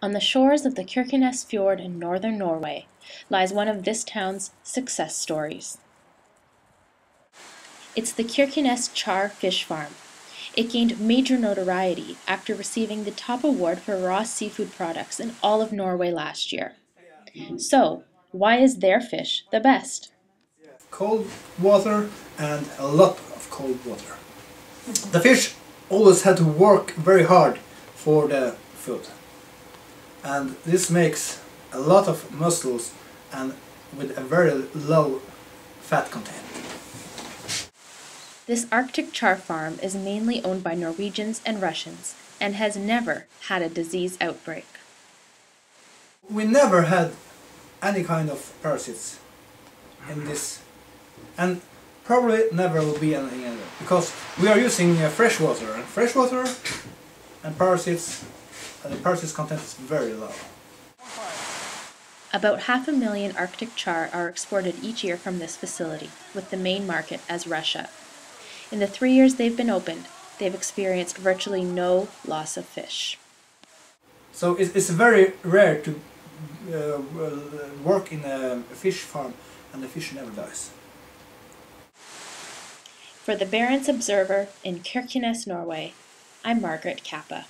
On the shores of the Kirkenes Fjord in northern Norway lies one of this town's success stories. It's the Kirkenes Char Fish Farm. It gained major notoriety after receiving the top award for raw seafood products in all of Norway last year. So, why is their fish the best? Cold water, and a lot of cold water. The fish always had to work very hard for the food. And this makes a lot of muscles and with a very low fat content. This Arctic char farm is mainly owned by Norwegians and Russians and has never had a disease outbreak. We never had any kind of parasites in this, and probably never will be anything else, because we are using fresh water and parasites, and the parasites content is very low. About 500,000 Arctic char are exported each year from this facility, with the main market as Russia. In the 3 years they've been opened, they've experienced virtually no loss of fish. So it's very rare to work in a fish farm and the fish never dies. For the Barents Observer in Kirkenes, Norway, I'm Margaret Cappa.